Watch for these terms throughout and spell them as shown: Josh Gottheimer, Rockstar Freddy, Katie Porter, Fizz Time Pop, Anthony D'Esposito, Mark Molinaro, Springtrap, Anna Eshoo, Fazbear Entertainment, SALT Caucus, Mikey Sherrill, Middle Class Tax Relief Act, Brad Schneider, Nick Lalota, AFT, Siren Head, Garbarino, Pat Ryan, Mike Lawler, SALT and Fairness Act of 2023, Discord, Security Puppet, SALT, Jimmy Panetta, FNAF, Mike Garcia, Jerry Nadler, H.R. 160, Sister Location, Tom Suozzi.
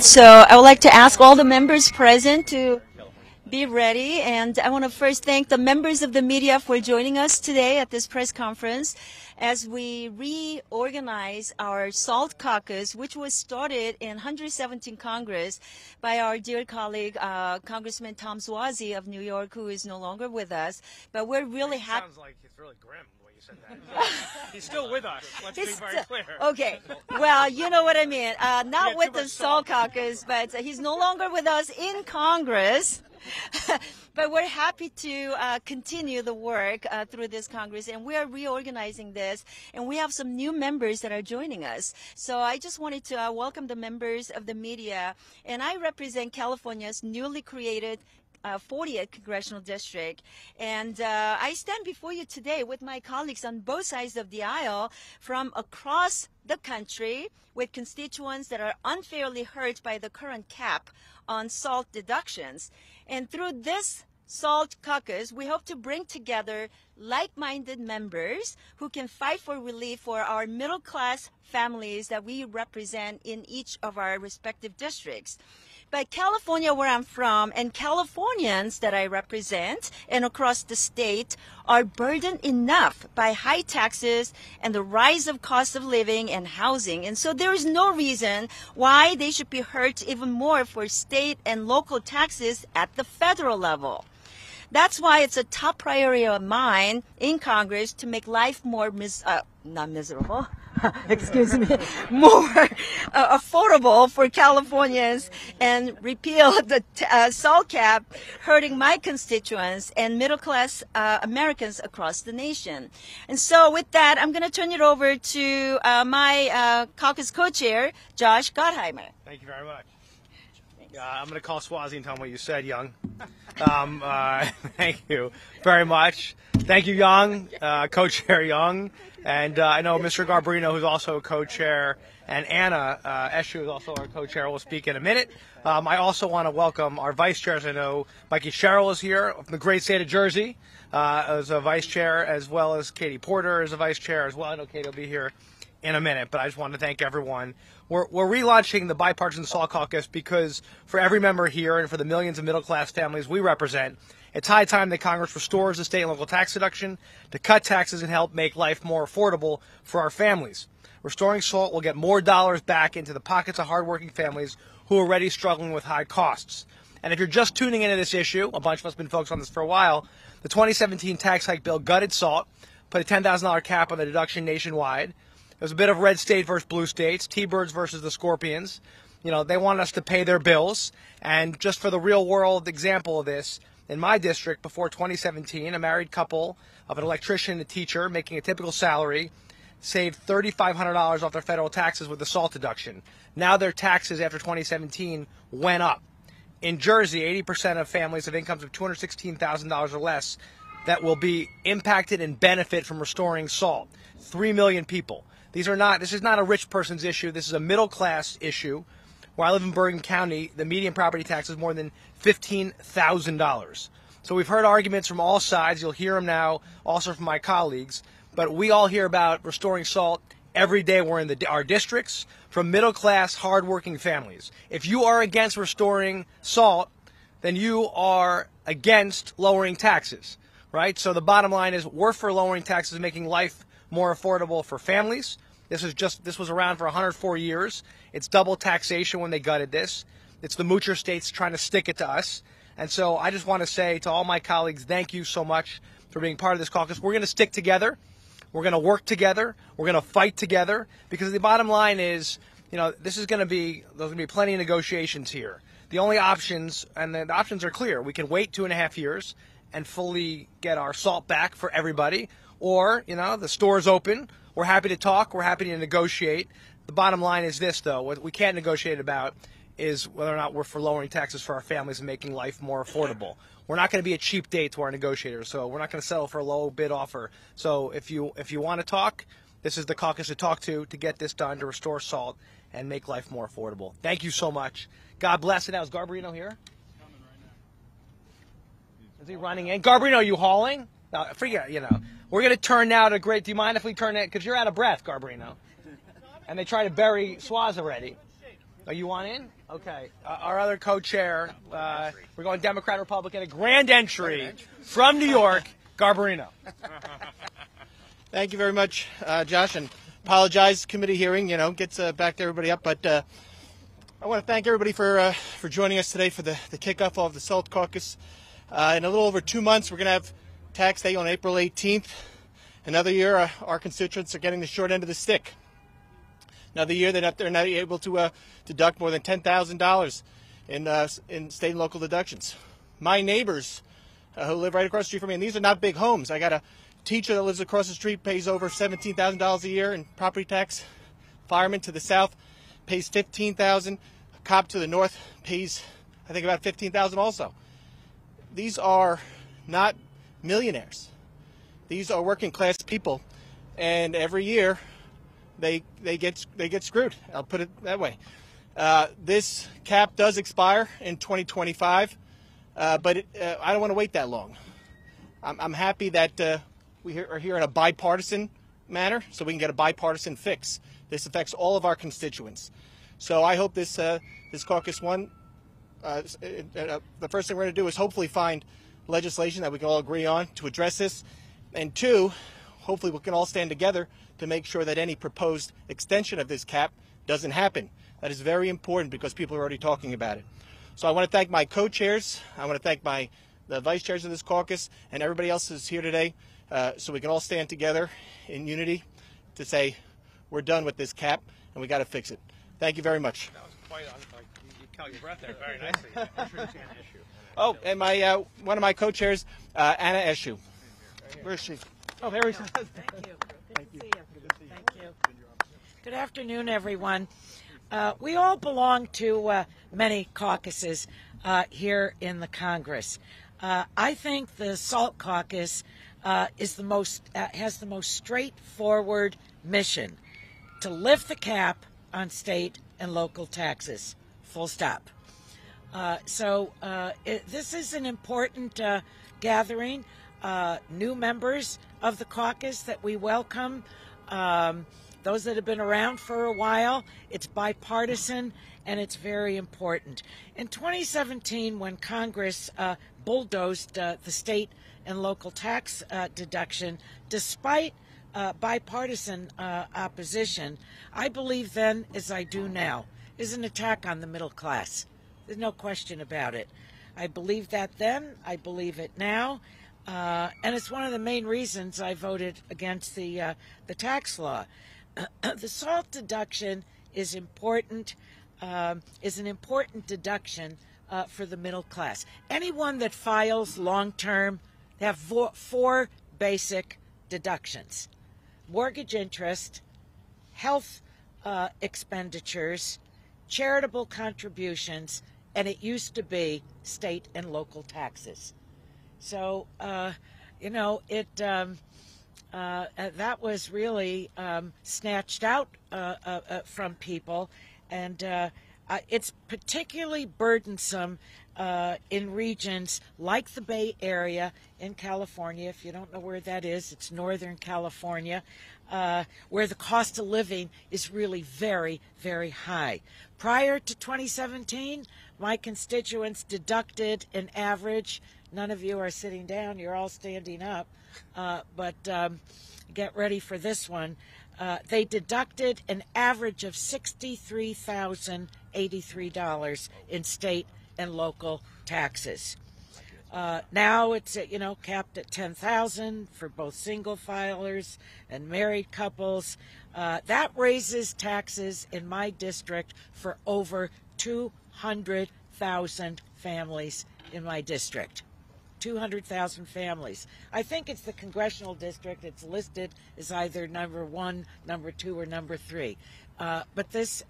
So I would like to ask all the members present to be ready, and I want to first thank the members of the media for joining us today at this press conference as we reorganize our SALT Caucus, which was started in 117th Congress by our dear colleague Congressman Tom Suozzi of New York, who is no longer with us, but we're really happy. Sounds like it's really grim. He's still with us. Let's be very clear. Okay. Well, you know what I mean. Not with the SALT Caucus, but he's no longer with us in Congress. But we're happy to continue the work through this Congress, and we are reorganizing this, and we have some new members that are joining us. So I just wanted to welcome the members of the media, and I represent California's newly created 40th Congressional District, and I stand before you today with my colleagues on both sides of the aisle from across the country with constituents that are unfairly hurt by the current cap on SALT deductions. And through this SALT Caucus, we hope to bring together like-minded members who can fight for relief for our middle-class families that we represent in each of our respective districts. But California, where I'm from, and Californians that I represent and across the state are burdened enough by high taxes and the rise of cost of living and housing. And so there is no reason why they should be hurt even more for state and local taxes at the federal level. That's why it's a top priority of mine in Congress to make life more not miserable. Excuse me, more affordable for Californians, and repeal the SALT cap, hurting my constituents and middle-class Americans across the nation. And so with that, I'm going to turn it over to my caucus co-chair, Josh Gottheimer. Thank you very much. I'm going to call Suozzi and tell him what you said, Young. Thank you very much. Thank you, Young, co-chair Young. And I know Mr. Garbarino, who's also co-chair, and Anna Eshoo, who's also our co-chair, will speak in a minute. I also want to welcome our vice chairs. I know Mikey Sherrill is here from the great state of Jersey as a vice chair, as well as Katie Porter as a vice chair as well. I know Katie will be here in a minute, but I just wanted to thank everyone. We're relaunching the bipartisan SALT Caucus because for every member here and for the millions of middle-class families we represent, it's high time that Congress restores the state and local tax deduction to cut taxes and help make life more affordable for our families. Restoring SALT will get more dollars back into the pockets of hardworking families who are already struggling with high costs. And if you're just tuning into this issue, a bunch of us have been focused on this for a while, the 2017 tax hike bill gutted SALT, put a $10,000 cap on the deduction nationwide. There's a bit of red state versus blue states, T-Birds versus the Scorpions. You know, they want us to pay their bills. And just for the real-world example of this, in my district, before 2017, a married couple of an electrician and a teacher making a typical salary saved $3,500 off their federal taxes with the SALT deduction. Now their taxes after 2017 went up. In Jersey, 80% of families have incomes of $216,000 or less that will be impacted and benefit from restoring SALT. 3 million people. This is not a rich person's issue. This is a middle-class issue. Where I live in Bergen County, the median property tax is more than $15,000. So we've heard arguments from all sides. You'll hear them now, also from my colleagues. But we all hear about restoring SALT every day. We're in our districts from middle-class, hardworking families. If you are against restoring SALT, then you are against lowering taxes, right? So the bottom line is we're for lowering taxes, making life more affordable for families. This was around for 104 years. It's double taxation when they gutted this. It's the moocher states trying to stick it to us. And so I just want to say to all my colleagues, thank you so much for being part of this caucus. We're going to stick together. We're going to work together. We're going to fight together, because the bottom line is, you know, there's going to be plenty of negotiations here. The only options, and the options are clear. We can wait 2.5 years and fully get our SALT back for everybody. Or, you know, the store's open. We're happy to talk. We're happy to negotiate. The bottom line is this, though. What we can't negotiate about is whether or not we're for lowering taxes for our families and making life more affordable. We're not going to be a cheap date to our negotiators, so we're not going to settle for a low bid offer. So if you want to talk, this is the caucus to talk to get this done, to restore SALT and make life more affordable. Thank you so much. God bless. And now, is Garbarino here? He's coming right now. Is he running in? Garbarino, are you hauling? No, forget, you know. We're going to turn now to great. Do you mind if we turn it? Because you're out of breath, Garbarino. And they try to bury Suozzi already. Oh, you want in? Okay. Our other co-chair, we're going Democrat, Republican, a grand entry from New York, Garbarino. Thank you very much, Josh, and apologize, committee hearing, you know, gets backed everybody up, but I want to thank everybody for joining us today for the kickoff of the SALT Caucus. In a little over 2 months, we're going to have Tax Day on April 18th. Another year, our constituents are getting the short end of the stick. Another year, they're not able to deduct more than $10,000 in state and local deductions. My neighbors who live right across the street from me, and these are not big homes. I got a teacher that lives across the street, pays over $17,000 a year in property tax. Fireman to the south pays $15,000. A cop to the north pays, I think, about $15,000 also. These are not millionaires. These are working class people, and every year they get screwed. I'll put it that way. This cap does expire in 2025, but I don't want to wait that long. I'm happy that we are here in a bipartisan manner, so we can get a bipartisan fix. This affects all of our constituents. So I hope this this caucus won. The first thing we're going to do is hopefully find legislation that we can all agree on to address this, and two, hopefully we can all stand together to make sure that any proposed extension of this cap doesn't happen. That is very important because people are already talking about it. So I want to thank my co-chairs. I want to thank the vice chairs of this caucus and everybody else who's here today, so we can all stand together in unity to say we're done with this cap and we got to fix it. Thank you very much. That was quite you caught your breath there very nicely. Oh, and my one of my co-chairs, Anna Eshoo. Where is she? Oh, there she is. Thank you. Good to see you. Thank you. Good afternoon, everyone. We all belong to many caucuses here in the Congress. I think the SALT Caucus has the most straightforward mission: to lift the cap on state and local taxes. Full stop. This is an important gathering. New members of the caucus that we welcome, those that have been around for a while. It's bipartisan and it's very important. In 2017, when Congress bulldozed the state and local tax deduction, despite bipartisan opposition, I believe then, as I do now, is an attack on the middle class. There's no question about it. I believed that then, I believe it now. And it's one of the main reasons I voted against the tax law. The SALT deduction is important, is an important deduction for the middle class. Anyone that files long-term, they have four basic deductions: mortgage interest, health expenditures, charitable contributions, and it used to be state and local taxes. So, you know, that was really snatched out from people, and it's particularly burdensome in regions like the Bay Area in California. If you don't know where that is, it's Northern California, where the cost of living is really very, very high. Prior to 2017, my constituents deducted an average — none of you are sitting down, you're all standing up, but get ready for this one. They deducted an average of $63,083 in state and local taxes. Now it's, you know, capped at $10,000 for both single filers and married couples. That raises taxes in my district for over 200,000 families in my district. 200,000 families. I think it's the congressional district. It's listed as either number 1, number 2, or number 3. But this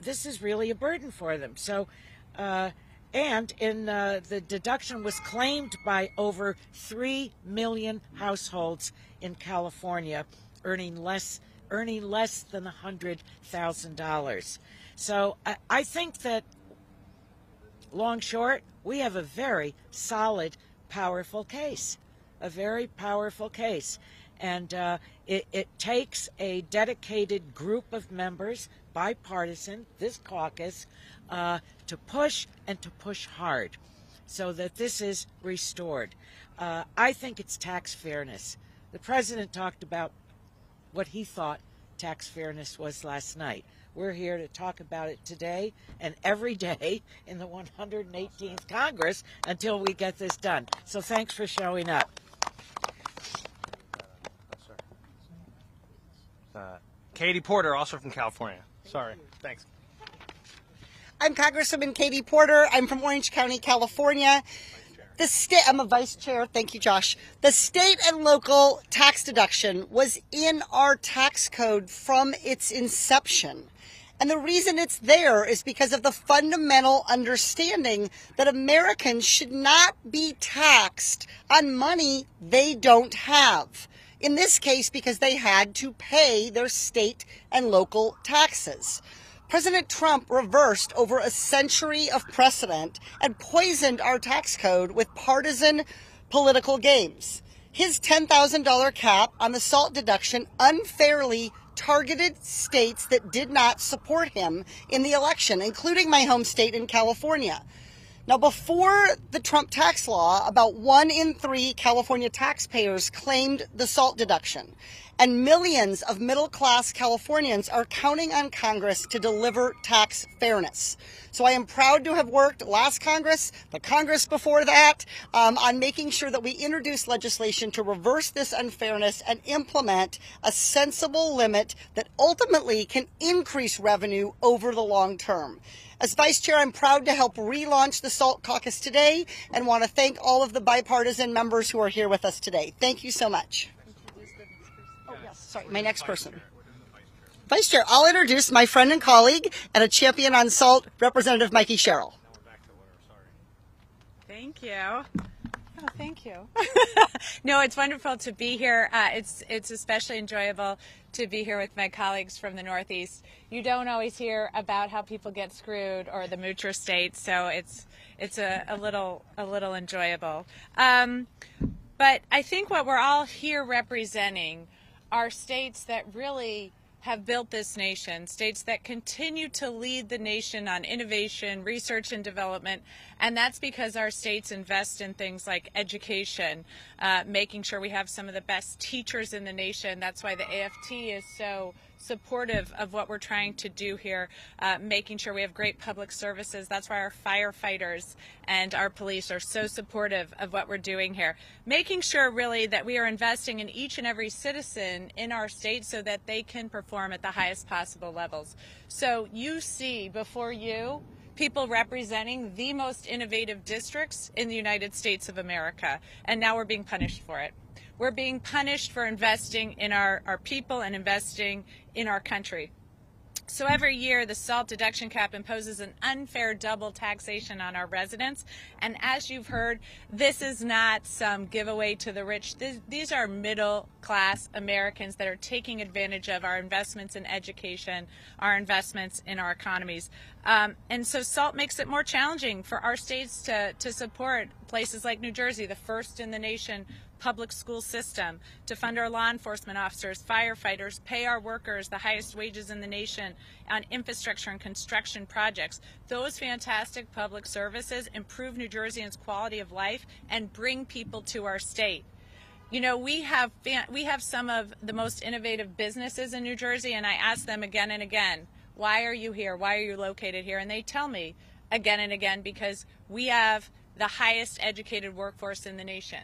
this is really a burden for them. So, and in the deduction was claimed by over 3 million households in California, earning less than $100,000. So I think that, long short, we have a very solid, powerful case, a very powerful case. And it takes a dedicated group of members, bipartisan, this caucus, to push and to push hard so that this is restored. I think it's tax fairness. The president talked about what he thought tax fairness was last night. We're here to talk about it today and every day in the 118th Congress until we get this done. So thanks for showing up. Katie Porter, also from California. Sorry. Thanks. I'm Congresswoman Katie Porter. I'm from Orange County, California. The state, I'm a vice chair. Thank you, Josh. The state and local tax deduction was in our tax code from its inception. And the reason it's there is because of the fundamental understanding that Americans should not be taxed on money they don't have. In this case, because they had to pay their state and local taxes. President Trump reversed over a century of precedent and poisoned our tax code with partisan political games. His $10,000 cap on the SALT deduction unfairly targeted states that did not support him in the election, including my home state in California. Now, before the Trump tax law, about 1 in 3 California taxpayers claimed the SALT deduction, and millions of middle-class Californians are counting on Congress to deliver tax fairness. So I am proud to have worked last Congress, the Congress before that, on making sure that we introduce legislation to reverse this unfairness and implement a sensible limit that ultimately can increase revenue over the long term. As Vice Chair, I'm proud to help relaunch the SALT Caucus today and want to thank all of the bipartisan members who are here with us today. Thank you so much. Oh, yes, sorry, my next person. Vice Chair, I'll introduce my friend and colleague and a champion on SALT, Representative Mikey Sherrill. Thank you. Oh, thank you. No, it's wonderful to be here. It's especially enjoyable to be here with my colleagues from the Northeast. You don't always hear about how people get screwed or the moocher states, so it's a little enjoyable. But I think what we're all here representing are states that really have built this nation, states that continue to lead the nation on innovation, research and development, and that's because our states invest in things like education, making sure we have some of the best teachers in the nation. That's why the AFT is so supportive of what we're trying to do here, making sure we have great public services. That's why our firefighters and our police are so supportive of what we're doing here. Making sure really that we are investing in each and every citizen in our state so that they can perform at the highest possible levels. So you see before you people representing the most innovative districts in the United States of America, and now we're being punished for it. We're being punished for investing in our people and investing in our country. So every year, the SALT deduction cap imposes an unfair double taxation on our residents. And as you've heard, this is not some giveaway to the rich. These are middle-class Americans that are taking advantage of our investments in education, our investments in our economies. And so SALT makes it more challenging for our states to support places like New Jersey, the first in the nation public school system, to fund our law enforcement officers, firefighters, pay our workers the highest wages in the nation on infrastructure and construction projects. Those fantastic public services improve New Jerseyans' quality of life and bring people to our state. You know, we have some of the most innovative businesses in New Jersey, and I ask them again and again, why are you here? Why are you located here? And they tell me again and again, because we have the highest educated workforce in the nation.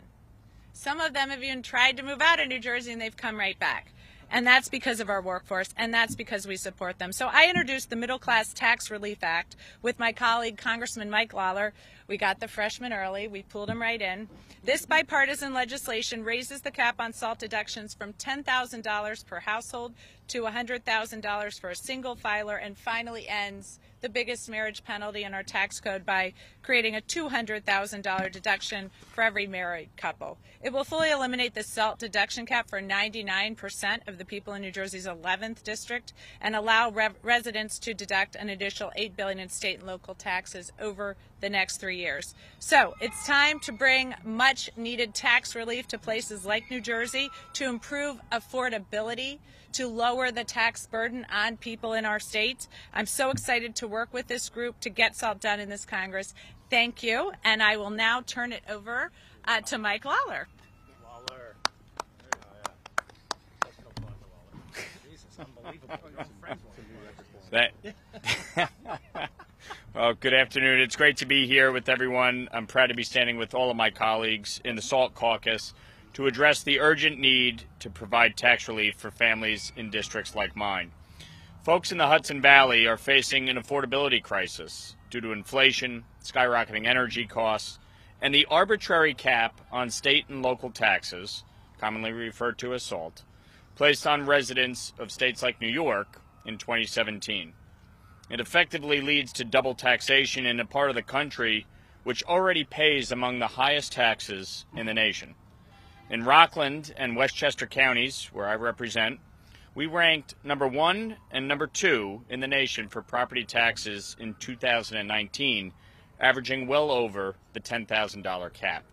Some of them have even tried to move out of New Jersey and they've come right back. And that's because of our workforce, and that's because we support them. So I introduced the Middle Class Tax Relief Act with my colleague, Congressman Mike Lawler. We got the freshmen early. We pulled them right in. This bipartisan legislation raises the cap on SALT deductions from $10,000 per household to $100,000 for a single filer, and finally ends the biggest marriage penalty in our tax code by creating a $200,000 deduction for every married couple. It will fully eliminate the SALT deduction cap for 99% of the people in New Jersey's 11th district and allow residents to deduct an additional $8 billion in state and local taxes over the next 3 years. So it's time to bring much needed tax relief to places like New Jersey to improve affordability, to lower the tax burden on people in our state. I'm so excited to work with this group to get SALT done in this Congress. Thank you, and I will now turn it over to Mike Lawler. Lawler. Jesus, unbelievable. Well, good afternoon. It's great to be here with everyone. I'm proud to be standing with all of my colleagues in the SALT Caucus to address the urgent need to provide tax relief for families in districts like mine. Folks in the Hudson Valley are facing an affordability crisis due to inflation, skyrocketing energy costs, and the arbitrary cap on state and local taxes, commonly referred to as SALT, placed on residents of states like New York in 2017. It effectively leads to double taxation in a part of the country which already pays among the highest taxes in the nation. In Rockland and Westchester counties, where I represent, we ranked #1 and #2 in the nation for property taxes in 2019, averaging well over the $10,000 cap.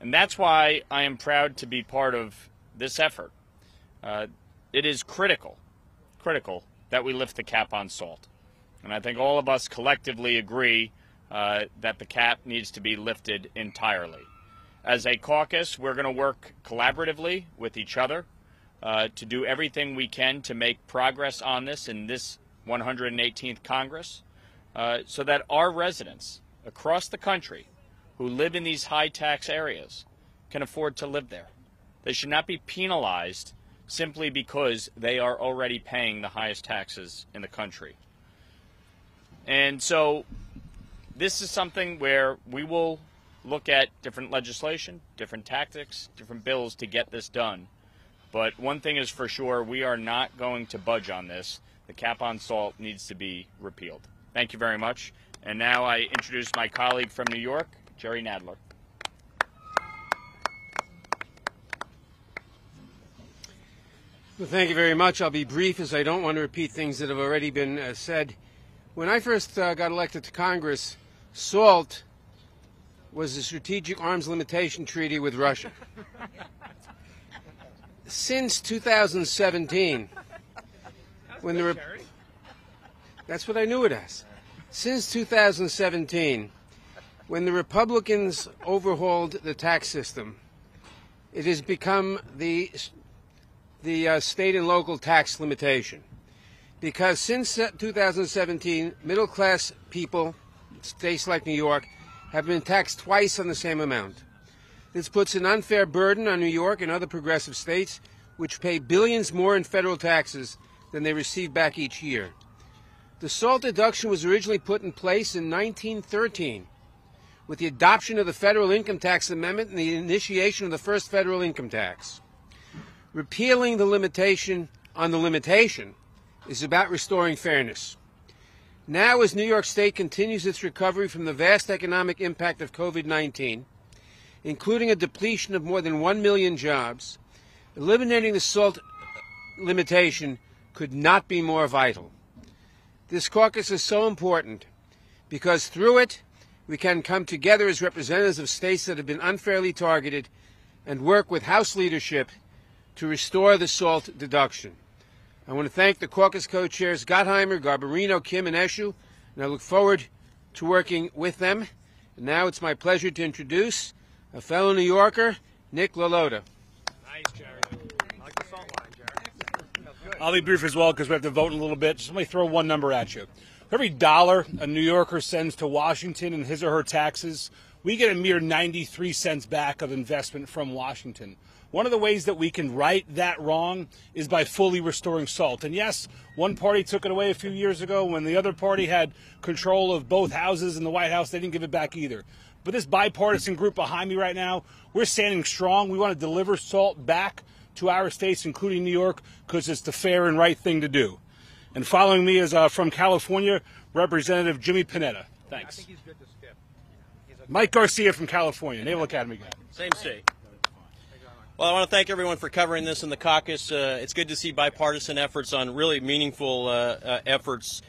And that's why I am proud to be part of this effort. It is critical that we lift the cap on SALT. And I think all of us collectively agree that the cap needs to be lifted entirely. As a caucus, we're going to work collaboratively with each other to do everything we can to make progress on this in this 118th Congress so that our residents across the country who live in these high tax areas can afford to live there. They should not be penalized simply because they are already paying the highest taxes in the country. And so this is something where we will look at different legislation, different tactics, different bills to get this done. But one thing is for sure, we are not going to budge on this. The cap on SALT needs to be repealed. Thank you very much. And now I introduce my colleague from New York, Jerry Nadler. Well, thank you very much. I'll be brief as I don't want to repeat things that have already been said. When I first got elected to Congress, SALT was a strategic arms limitation treaty with Russia. Since 2017, when the that's what I knew it as. Since 2017, when the Republicans overhauled the tax system, it has become the state and local tax limitation, because since 2017, middle class people, states like New York, have been taxed twice on the same amount. This puts an unfair burden on New York and other progressive states, which pay billions more in federal taxes than they receive back each year. The SALT deduction was originally put in place in 1913 with the adoption of the Federal Income Tax Amendment and the initiation of the first federal income tax. Repealing the limitation on the limitation is about restoring fairness. Now, as New York State continues its recovery from the vast economic impact of COVID-19, including a depletion of more than 1 million jobs, eliminating the SALT limitation could not be more vital. This caucus is so important because through it, we can come together as representatives of states that have been unfairly targeted and work with House leadership to restore the SALT deduction. I want to thank the caucus co-chairs Gottheimer, Garbarino, Kim, and Eshoo, and I look forward to working with them. And now it's my pleasure to introduce a fellow New Yorker, Nick Lalota. Nice, Jerry. I like the SALT line, Jerry. I'll be brief as well because we have to vote in a little bit. Just let me throw one number at you. For every dollar a New Yorker sends to Washington in his or her taxes, we get a mere 93 cents back of investment from Washington. One of the ways that we can right that wrong is by fully restoring SALT. And yes, one party took it away a few years ago. When the other party had control of both houses in the White House, they didn't give it back either. But this bipartisan group behind me right now, we're standing strong. We want to deliver SALT back to our states, including New York, because it's the fair and right thing to do. And following me is from California, Representative Jimmy Panetta. Thanks. I think he's good to skip. Mike Garcia from California, Naval Academy guy. Same state. Well, I want to thank everyone for covering this in the caucus. It's good to see bipartisan efforts on really meaningful efforts.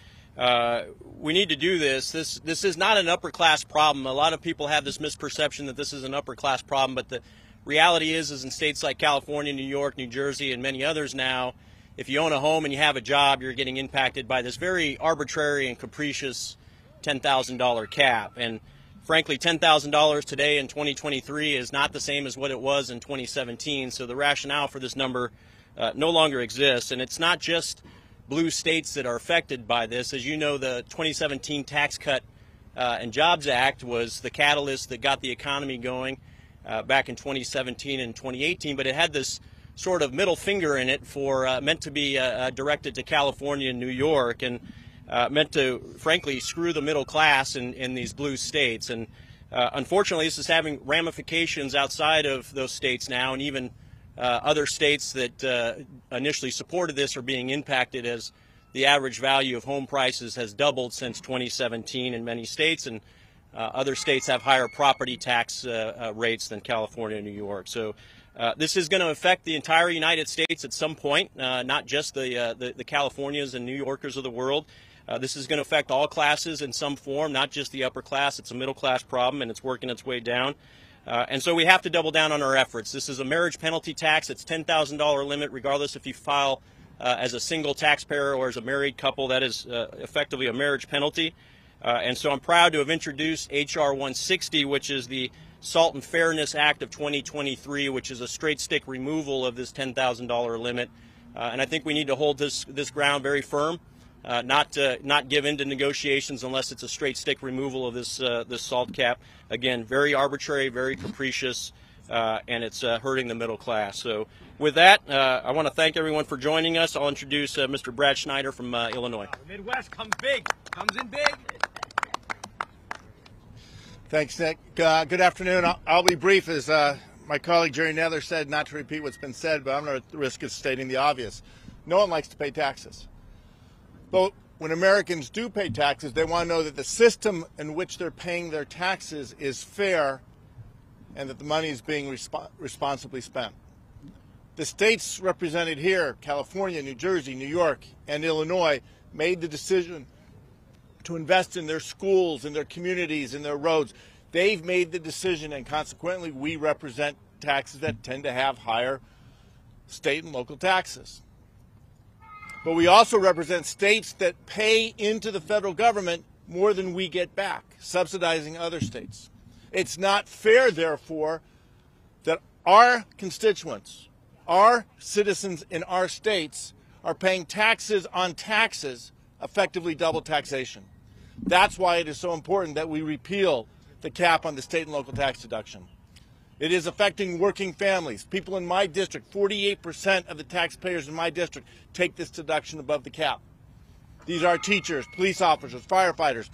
We need to do this. This is not an upper-class problem. A lot of people have this misperception that this is an upper-class problem, but the reality is in states like California, New York, New Jersey, and many others now, if you own a home and you have a job, you're getting impacted by this very arbitrary and capricious $10,000 cap. And frankly, $10,000 today in 2023 is not the same as what it was in 2017, so the rationale for this number no longer exists. And it's not just blue states that are affected by this. As you know, the 2017 Tax Cut and Jobs Act was the catalyst that got the economy going back in 2017 and 2018, but it had this sort of middle finger in it for meant to be directed to California and New York, and meant to, frankly, screw the middle class in these blue states. And unfortunately, this is having ramifications outside of those states now, and even other states that initially supported this are being impacted as the average value of home prices has doubled since 2017 in many states, and other states have higher property tax rates than California and New York. So this is going to affect the entire United States at some point, not just the Californians and New Yorkers of the world. This is going to affect all classes in some form, not just the upper class. It's a middle class problem, and it's working its way down. And so we have to double down on our efforts. This is a marriage penalty tax. It's $10,000 limit, regardless if you file as a single taxpayer or as a married couple. That is effectively a marriage penalty. And so I'm proud to have introduced H.R. 160, which is the SALT and Fairness Act of 2023, which is a straight stick removal of this $10,000 limit. And I think we need to hold this ground very firm. Not give in to negotiations unless it's a straight stick removal of this SALT cap. Again, very arbitrary, very capricious, and it's hurting the middle class. So with that, I want to thank everyone for joining us. I'll introduce Mr. Brad Schneider from Illinois. The Midwest comes big, comes in big. Thanks, Nick. Good afternoon. I'll be brief, as my colleague Jerry Nadler said, not to repeat what's been said, but I'm going to risk it stating the obvious. No one likes to pay taxes. But when Americans do pay taxes, they want to know that the system in which they're paying their taxes is fair and that the money is being responsibly spent. The states represented here, California, New Jersey, New York, and Illinois, made the decision to invest in their schools, in their communities, in their roads. They've made the decision, and consequently, we represent taxes that tend to have higher state and local taxes. But we also represent states that pay into the federal government more than we get back, subsidizing other states. It's not fair, therefore, that our constituents, our citizens in our states, are paying taxes on taxes, effectively double taxation. That's why it is so important that we repeal the cap on the state and local tax deduction. It is affecting working families. People in my district, 48% of the taxpayers in my district take this deduction above the cap. These are teachers, police officers, firefighters.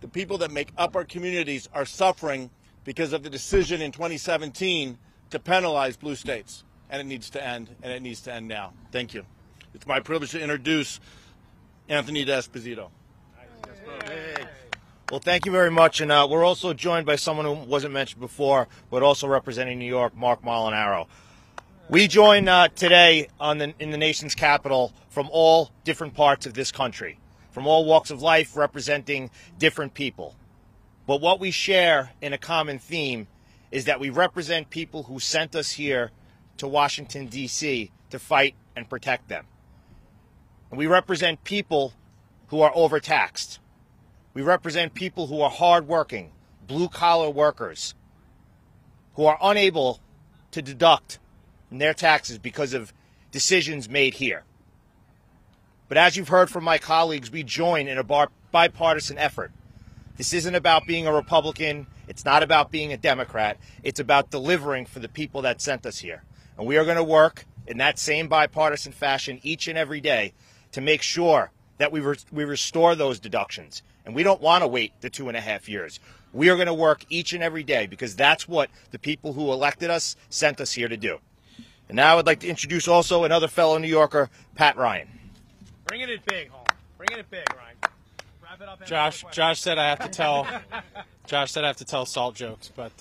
The people that make up our communities are suffering because of the decision in 2017 to penalize blue states. And it needs to end, and it needs to end now. Thank you. It's my privilege to introduce Anthony D'Esposito. Well, thank you very much, and we're also joined by someone who wasn't mentioned before, but also representing New York, Mark Molinaro. We join today in the nation's capital from all different parts of this country, from all walks of life, representing different people. But what we share in a common theme is that we represent people who sent us here to Washington, D.C. to fight and protect them. And we represent people who are overtaxed. We represent people who are hardworking, blue-collar workers, who are unable to deduct from their taxes because of decisions made here. But as you've heard from my colleagues, we join in a bipartisan effort. This isn't about being a Republican. It's not about being a Democrat. It's about delivering for the people that sent us here. And we are going to work in that same bipartisan fashion each and every day to make sure that we restore those deductions. And we don't want to wait the 2.5 years. We are going to work each and every day because that's what the people who elected us sent us here to do. And now I'd like to introduce also another fellow New Yorker, Pat Ryan. Bringing it big home. Bring it big, Ryan. Wrap it up. Josh said I have to tell. Josh said I have to tell SALT jokes, but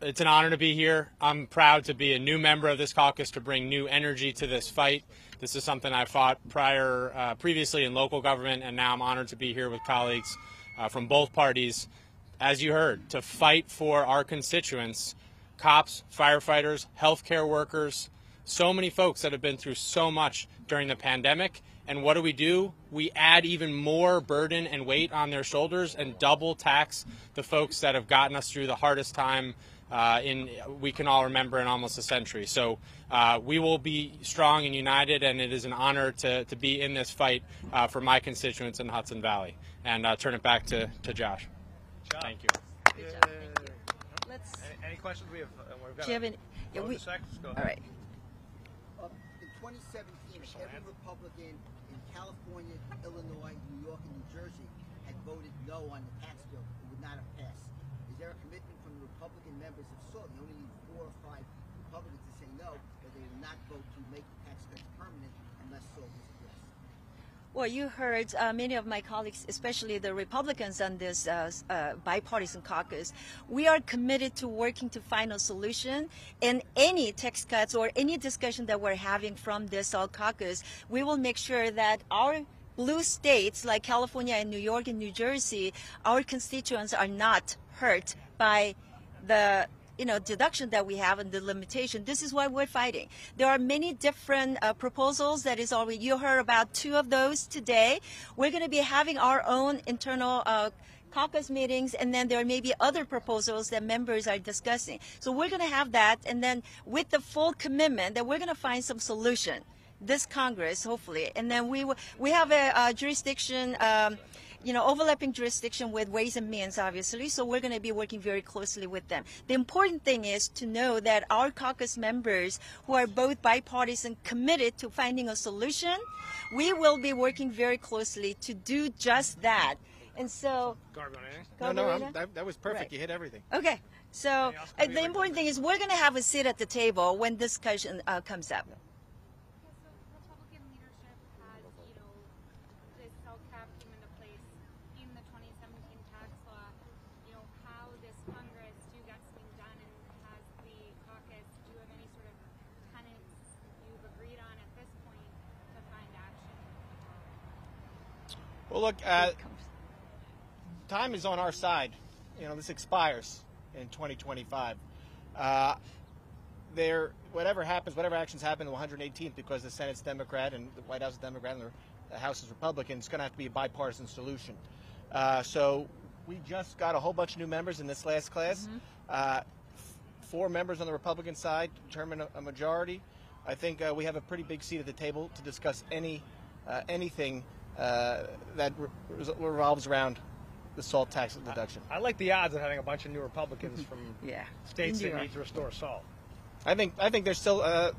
it's an honor to be here. I'm proud to be a new member of this caucus to bring new energy to this fight. This is something I fought previously in local government, and now I'm honored to be here with colleagues from both parties, as you heard, to fight for our constituents, cops, firefighters, healthcare workers, so many folks that have been through so much during the pandemic. And what do? We add even more burden and weight on their shoulders and double tax the folks that have gotten us through the hardest time we can all remember in almost a century. So we will be strong and united, and it is an honor to be in this fight for my constituents in the Hudson Valley. And I'll turn it back to Josh. Job. Thank you. Good job. Thank you. Let's, any questions we have? We've got go ahead. All right. In 2017, every Republican in California, Illinois, New York, and New Jersey had voted no on the tax bill. It would not have passed. Is there a commitment from the Republican members of SALT? You only need 4 or 5 Republicans to say no, but they will not vote to make the tax cuts permanent unless SALT is addressed. Well, you heard many of my colleagues, especially the Republicans on this bipartisan caucus. We are committed to working to find a solution, and any tax cuts or any discussion that we're having from this SALT caucus, we will make sure that our blue states like California and New York and New Jersey, our constituents are not hurt by the deduction that we have and the limitation. This is why we're fighting. There are many different proposals that is already, you heard about 2 of those today. We're going to be having our own internal caucus meetings, and then there may be other proposals that members are discussing. So we're going to have that, and then with the full commitment that we're going to find some solution this Congress, hopefully. And then we have a jurisdiction, overlapping jurisdiction with Ways and Means, obviously, so we're going to be working very closely with them. The important thing is to know that our caucus members, who are both bipartisan, committed to finding a solution, we will be working very closely to do just that. And so... that was perfect. Right. You hit everything. Okay. So the important thing is we're going to have a seat at the table when this discussion comes up. Well, look, time is on our side. This expires in 2025. Whatever happens, whatever actions happen on the 118th, because the Senate's Democrat and the White House is Democrat and the House is Republican, it's going to have to be a bipartisan solution. So we just got a whole bunch of new members in this last class. Mm-hmm. 4 members on the Republican side determine a majority. I think we have a pretty big seat at the table to discuss anything that revolves around the SALT tax deduction. I like the odds of having a bunch of new Republicans from states that need to restore SALT. I think there's still I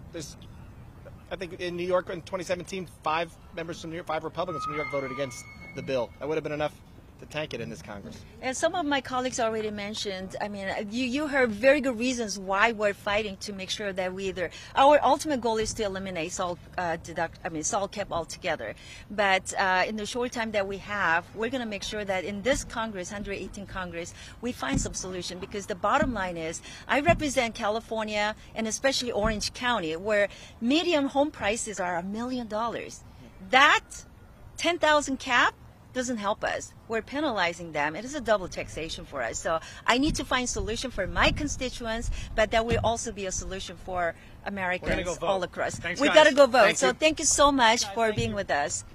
think in New York in 2017, 5 members from New York, 5 Republicans from New York voted against the bill. That would have been enough to tank it in this Congress. And some of my colleagues already mentioned, you heard very good reasons why we're fighting to make sure that our ultimate goal is to eliminate SALT SALT cap altogether. But in the short time that we have, we're going to make sure that in this Congress, 118 Congress, we find some solution, because the bottom line is I represent California and especially Orange County, where median home prices are $1 million. That 10,000 cap doesn't help us. We're penalizing them. It is a double taxation for us. So I need to find a solution for my constituents, but that will also be a solution for Americans all across. We've got to go vote. So thank you so much for being with us.